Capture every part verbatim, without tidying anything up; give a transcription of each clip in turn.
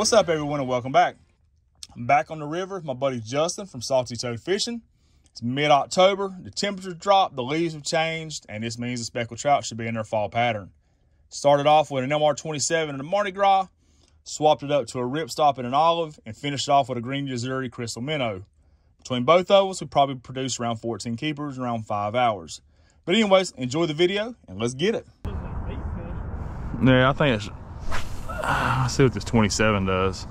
what's up, everyone, and welcome back. I'm back on the river with my buddy Justin from Salty Toad Fishing. It's mid-October, the temperature dropped, the leaves have changed, and this means the speckled trout should be in their fall pattern. Started off with an M R twenty-seven and a Mardi Gras, swapped it up to a Ripstop and an Olive, and finished off with a green Yo-Zuri crystal minnow. Between both of us, we probably produced around fourteen keepers in around five hours. But anyways, enjoy the video, and let's get it. Yeah, I think it's... Let's see what this twenty-seven does.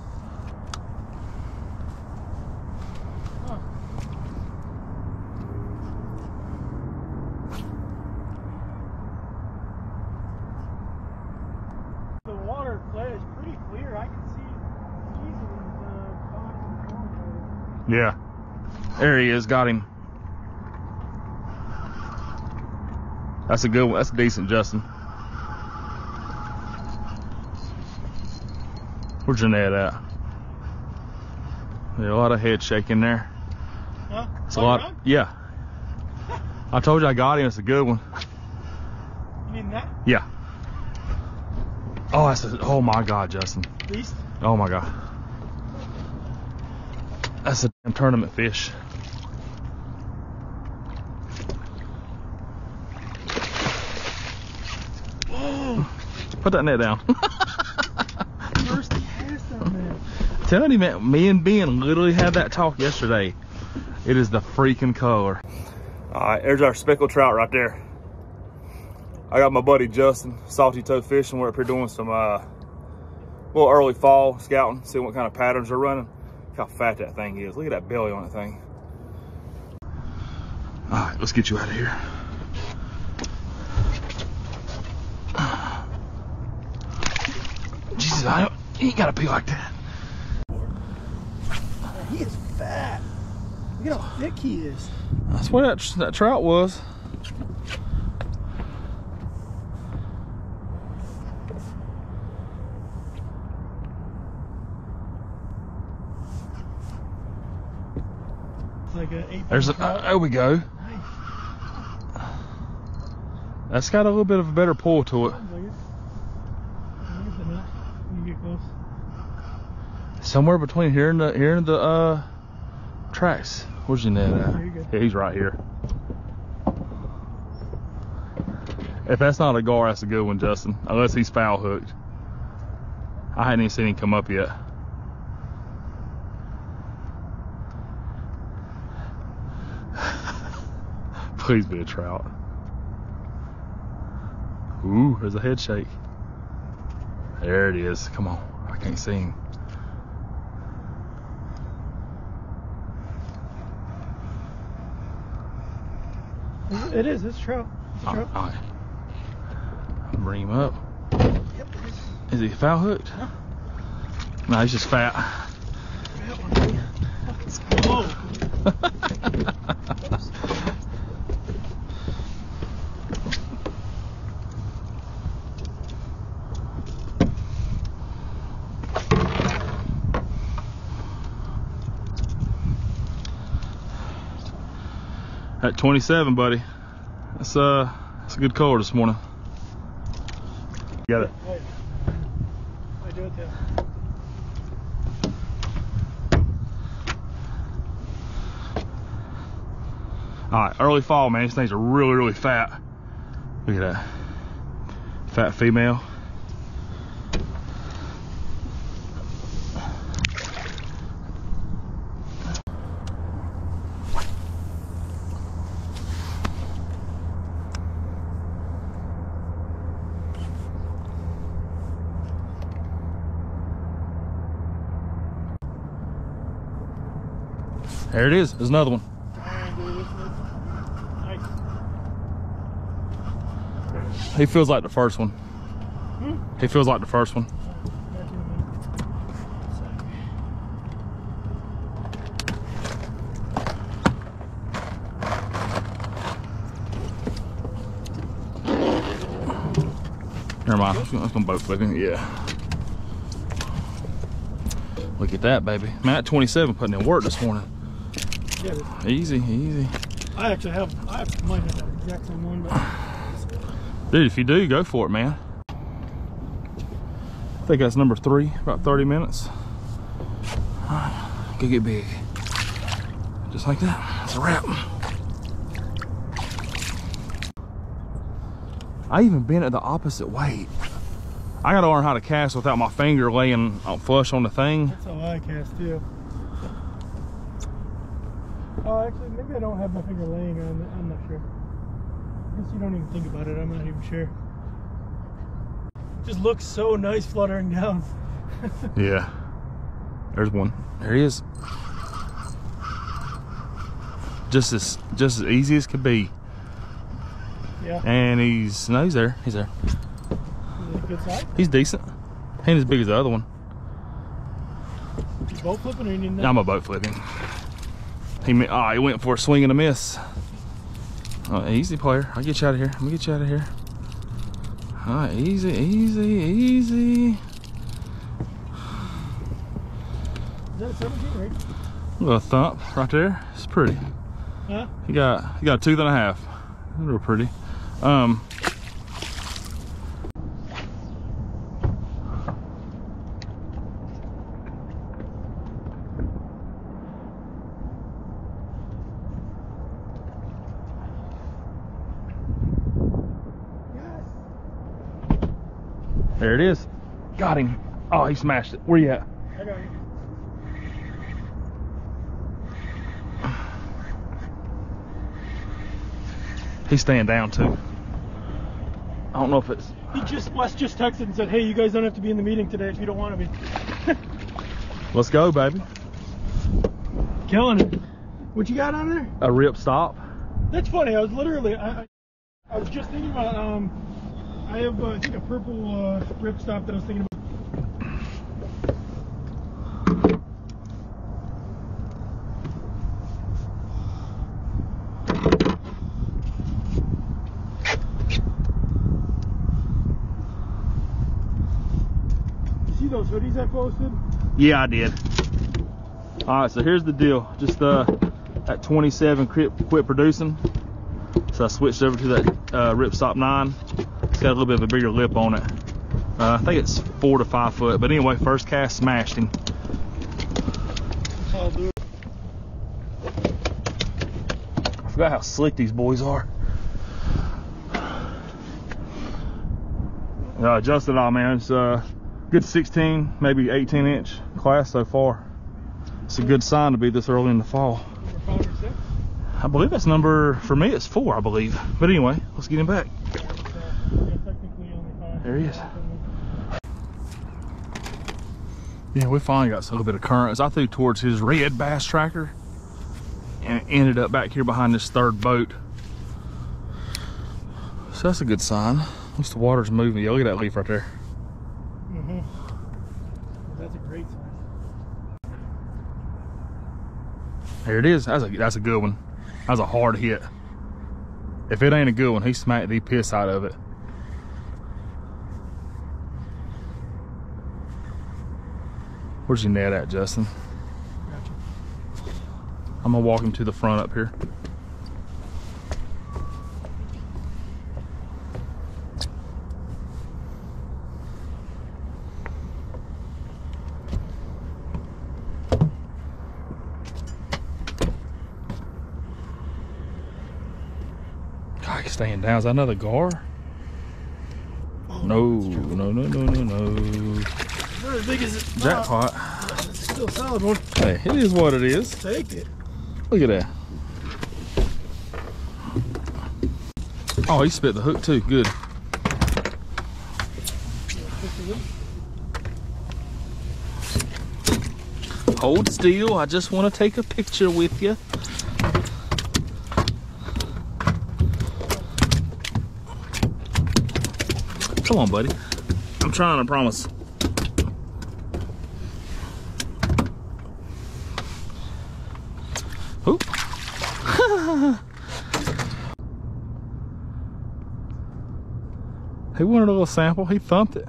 Yeah, there he is, got him. That's a good one, that's decent, Justin. Where's Jeanette at? There's a lot of head shaking there. Huh? It's a lot, yeah. I told you I got him, it's a good one. You mean that? Yeah. Oh, that's a, oh my God, Justin. Beast? Oh my God. That's a damn tournament fish. Whoa. Put that net down. First cast on that. Telling you, man, me and Ben literally had that talk yesterday. It is the freaking color. All right, there's our speckled trout right there. I got my buddy Justin, Salty Toad Fishing. We're up here doing some uh, little early fall scouting, see what kind of patterns they're running. How fat that thing is. Look at that belly on that thing. Alright, let's get you out of here. Jesus, I don't, he ain't gotta be like that. He is fat. Look at how thick he is. That's where that, that trout was. Like an There's a, uh, there we go. Nice. That's got a little bit of a better pull to it. Somewhere between here and the here and the uh, tracks. Where's your net at? Yeah, he's right here. If that's not a gar, that's a good one, Justin. Unless he's foul hooked. I hadn't even seen him come up yet. Please be a trout. Ooh, there's a head shake. There it is. Come on. I can't see him. It is. It's a trout. It's a trout. All right. I'll bring him up. Yep. Is he foul hooked? No. No, he's just fat. Whoa. At twenty-seven, buddy. That's uh, that's a good color this morning. Got it. I do it there. All right, early fall, man. These things are really, really fat. Look at that, fat female. There it is. There's another one. Nice. He feels like the first one. Hmm? He feels like the first one. Never mind. That's gonna boat flip him. Yeah. Look at that, baby. Man, that twenty-seven putting in work this morning. Yeah, easy, easy. I actually have, I might have that exact same one, but... Dude, if you do, go for it, man. I think that's number three, about thirty minutes. Alright, go get big. Just like that. That's a wrap. I even bent it the opposite way. I gotta learn how to cast without my finger laying flush on the thing. That's how I cast too. Oh, actually, maybe I don't have my finger laying on it. I'm not sure. I guess you don't even think about it. I'm not even sure. It just looks so nice fluttering down. Yeah. There's one. There he is. Just as just as easy as could be. Yeah. And he's no, he's there. He's there. Good size? He's decent. He ain't as big as the other one. You boat flipping or you need nothing? I'm a boat flipping. He, oh, he went for a swing and a miss. Oh, easy player. I'll get you out of here. Let me get you out of here. All right, easy, easy, easy. Is that a seventeen rig? A little thump right there. It's pretty. Huh? He got he got a tooth and a half. Real pretty. Um. There it is. Got him. Oh, he smashed it. Where you at? I got you. He's staying down too. I don't know if it's. He just Wes just texted and said, "Hey, you guys don't have to be in the meeting today if you don't want to be." Let's go, baby. Killing it. What you got on there? A Ripstop. That's funny. I was literally. I, I, I was just thinking about. Um, I have, uh, I think, a purple uh, Ripstop that I was thinking about. You see those hoodies I posted? Yeah, I did. All right, so here's the deal. Just uh, at twenty-seven, quit, quit producing. So I switched over to that uh, Ripstop nine. Got a little bit of a bigger lip on it. Uh, I think it's four to five foot. But anyway, first cast smashed him. I'll do it. I forgot how slick these boys are. Uh, Justin, all man, it's a good sixteen, maybe eighteen inch class so far. It's a good sign to be this early in the fall. Number five or six? I believe that's number for me. It's four, I believe. But anyway, let's get him back. There he is. Yeah, we finally got a little bit of currents. I threw towards his Red Bass Tracker and it ended up back here behind this third boat. So that's a good sign. At least the water's moving. Yeah, look at that leaf right there. Mm-hmm. That's a great sign. There it is. That's a, that's a good one. That's a hard hit. If it ain't a good one, he smacked the piss out of it. Where's your net at, Justin? Gotcha. I'm gonna walk him to the front up here. God, he's staying down. Is that another gar? Oh, no, no, no, no, no, no. Not as big as it's jackpot. It's still a solid one. Hey, it is what it is. Take it. Look at that. Oh, he spit the hook too. Good. Hold still. I just want to take a picture with you. Come on, buddy. I'm trying, I promise. Oop. He wanted a little sample. He thumped it.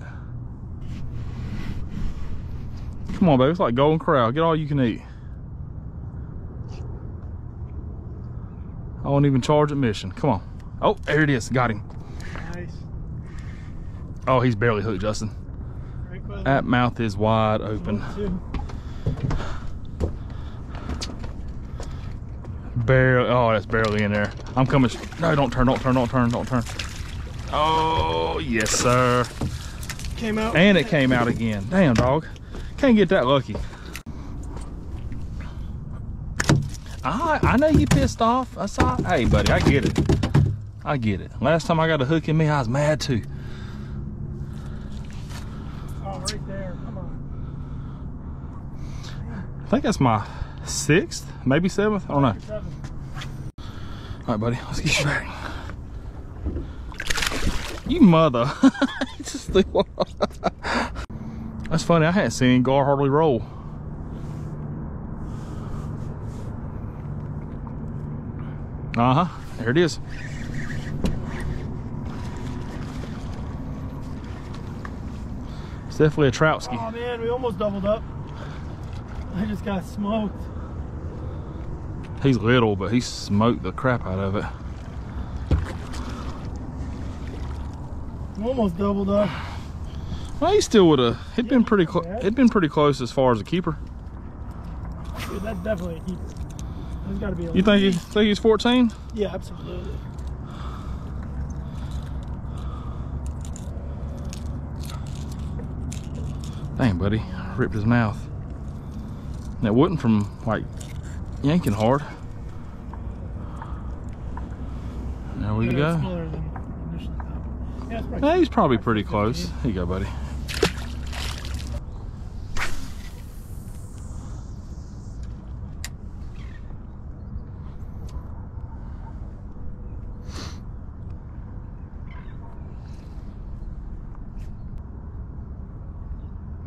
Come on, baby. It's like Golden Corral. Get all you can eat. I won't even charge admission. Come on. Oh, there it is. Got him. Nice. Oh, he's barely hooked, Justin. That mouth is wide open. One, Barely. Oh, that's barely in there. I'm coming. No, don't turn, don't turn, don't turn, don't turn. Oh, yes, sir. Came out. And it came out again. Damn, dog. Can't get that lucky. I, I know you pissed off. I saw. Hey, buddy, I get it. I get it. Last time I got a hook in me, I was mad too. Oh, right there. Come on. I think that's my sixth, maybe seventh. I don't know. All right, buddy, let's get you back. You mother. Just that's funny. I hadn't seen gar hardly roll. Uh huh. There it is. It's definitely a trout ski. Oh man, we almost doubled up. I just got smoked. He's little, but he smoked the crap out of it. Almost doubled up. Well, he still would have. It'd yeah, been pretty. It'd been pretty close as far as a keeper. Dude, that's definitely a keeper. There's got to be. A you think, he, think he's fourteen? Yeah, absolutely. Dang, buddy, ripped his mouth. And it wasn't from like yanking hard. There we go. Yeah, he's probably pretty close. Here you go, buddy.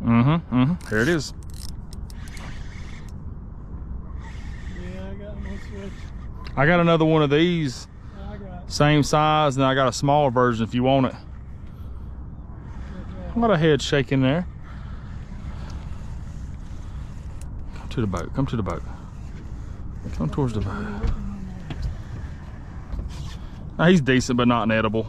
Mm-hmm, mm-hmm. There it is. Yeah, I got my switch. I got another one of these. Same size, and I got a smaller version if you want it. Let a head shake in there. Come to the boat, come to the boat. Come towards the boat. Now, he's decent, but not an edible.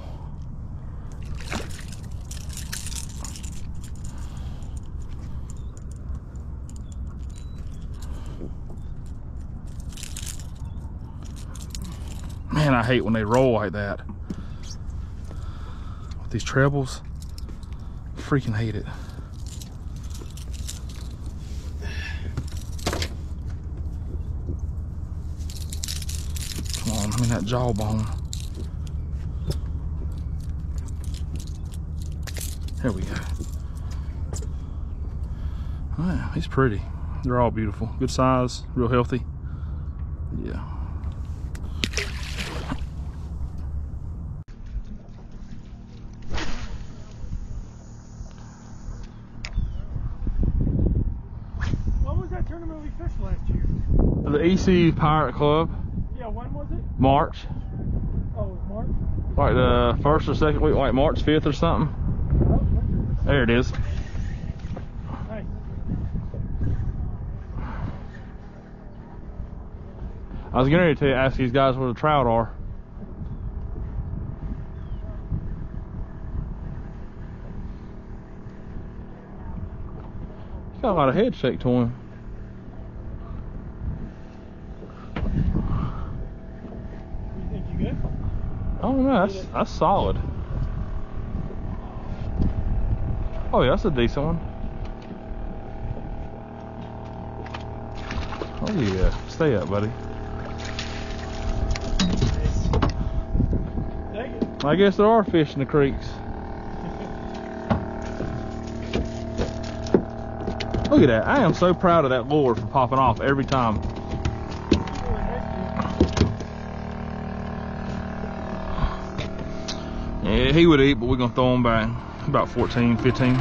Man, I hate when they roll like that. With these trebles, freaking hate it. Come on, I mean that jawbone. There we go. All right, he's pretty. They're all beautiful. Good size, real healthy. Yeah. E C Pirate Club. Yeah, when was it? March. Oh, March? Like the first or second week, like March fifth or something. Oh, there it is. Nice. I was getting ready to ask these guys where the trout are. He's got a lot of head shake to him. Oh no, that's, that's solid. Oh yeah, that's a decent one. Oh yeah, stay up, buddy. I guess there are fish in the creeks. Look at that, I am so proud of that lure for popping off every time. Yeah, he would eat, but we're gonna throw him back about fourteen, fifteen.